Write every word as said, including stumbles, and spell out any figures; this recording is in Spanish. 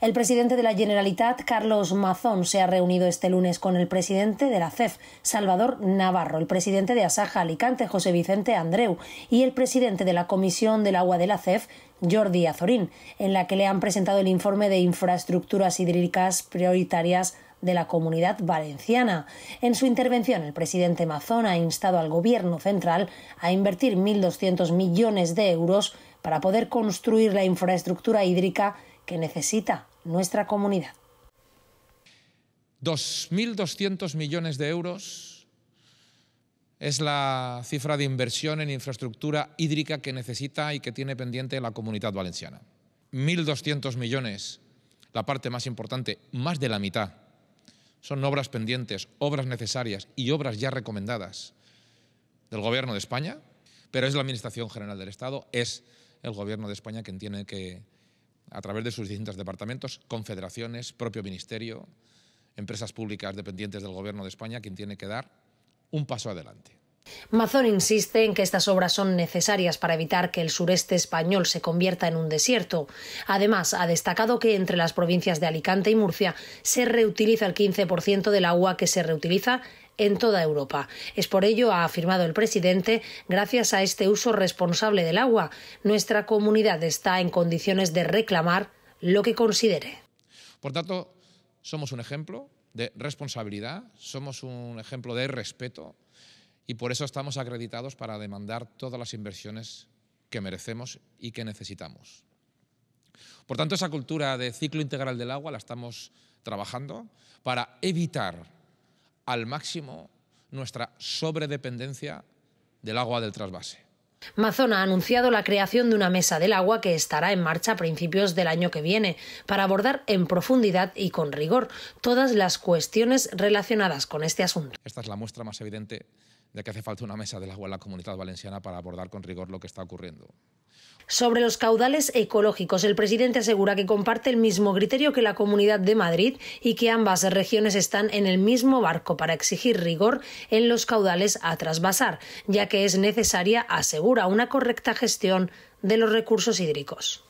El presidente de la Generalitat, Carlos Mazón, se ha reunido este lunes con el presidente de la C E F, Salvador Navarro, el presidente de Asaja Alicante, José Vicente Andreu, y el presidente de la Comisión del Agua de la C E F, Jordi Azorín, en la que le han presentado el informe de infraestructuras hídricas prioritarias de la Comunidad Valenciana. En su intervención, el presidente Mazón ha instado al Gobierno central a invertir mil doscientos millones de euros para poder construir la infraestructura hídrica que necesita nuestra comunidad. dos mil doscientos millones de euros es la cifra de inversión en infraestructura hídrica que necesita y que tiene pendiente la Comunidad Valenciana. mil doscientos millones, la parte más importante, más de la mitad, son obras pendientes, obras necesarias y obras ya recomendadas del Gobierno de España, pero es la Administración General del Estado, es el Gobierno de España quien tiene que, a través de sus distintos departamentos, confederaciones, propio ministerio, empresas públicas dependientes del Gobierno de España, quien tiene que dar un paso adelante. Mazón insiste en que estas obras son necesarias para evitar que el sureste español se convierta en un desierto. Además, ha destacado que entre las provincias de Alicante y Murcia se reutiliza el quince por ciento del agua que se reutiliza en toda Europa. Es por ello, ha afirmado el presidente, gracias a este uso responsable del agua, nuestra comunidad está en condiciones de reclamar lo que considere. Por tanto, somos un ejemplo de responsabilidad, somos un ejemplo de respeto, y por eso estamos acreditados para demandar todas las inversiones que merecemos y que necesitamos. Por tanto, esa cultura de ciclo integral del agua la estamos trabajando para evitar al máximo nuestra sobredependencia del agua del trasvase. Mazón ha anunciado la creación de una mesa del agua que estará en marcha a principios del año que viene para abordar en profundidad y con rigor todas las cuestiones relacionadas con este asunto. Esta es la muestra más evidente de que hace falta una mesa del agua en la Comunidad Valenciana para abordar con rigor lo que está ocurriendo. Sobre los caudales ecológicos, el presidente asegura que comparte el mismo criterio que la Comunidad de Madrid y que ambas regiones están en el mismo barco para exigir rigor en los caudales a trasvasar, ya que es necesaria, asegura, una correcta gestión de los recursos hídricos.